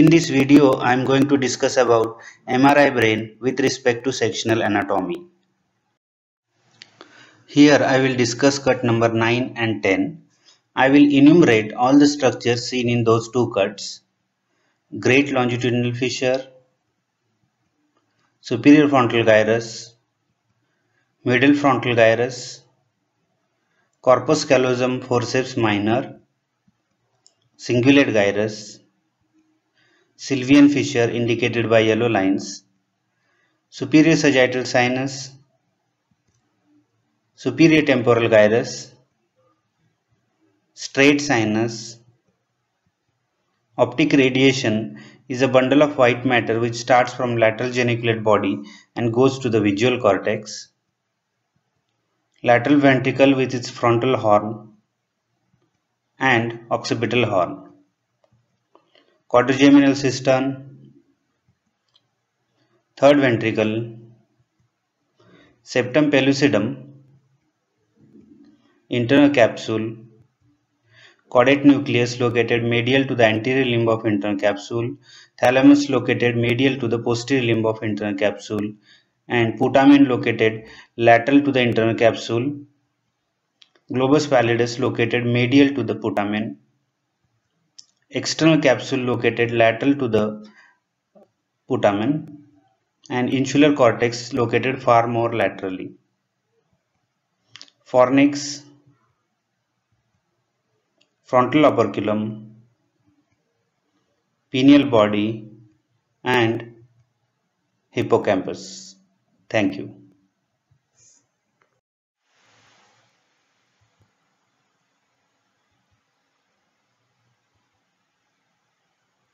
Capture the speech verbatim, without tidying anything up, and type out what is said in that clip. In this video, I am going to discuss about M R I brain with respect to sectional anatomy. Here I will discuss cut number nine and ten. I will enumerate all the structures seen in those two cuts: great longitudinal fissure, superior frontal gyrus, middle frontal gyrus, corpus callosum forceps minor, cingulate gyrus, Sylvian fissure indicated by yellow lines, superior sagittal sinus, superior temporal gyrus, straight sinus. Optic radiation is a bundle of white matter which starts from lateral geniculate body and goes to the visual cortex, lateral ventricle with its frontal horn, and occipital horn, quadrigeminal cistern, third ventricle, septum pellucidum, internal capsule, caudate nucleus located medial to the anterior limb of internal capsule, thalamus located medial to the posterior limb of internal capsule, and putamen located lateral to the internal capsule, globus pallidus located medial to the putamen, external capsule located lateral to the putamen, and insular cortex located far more laterally. Fornix, frontal operculum, pineal body, and hippocampus. Thank you.